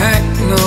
attack. No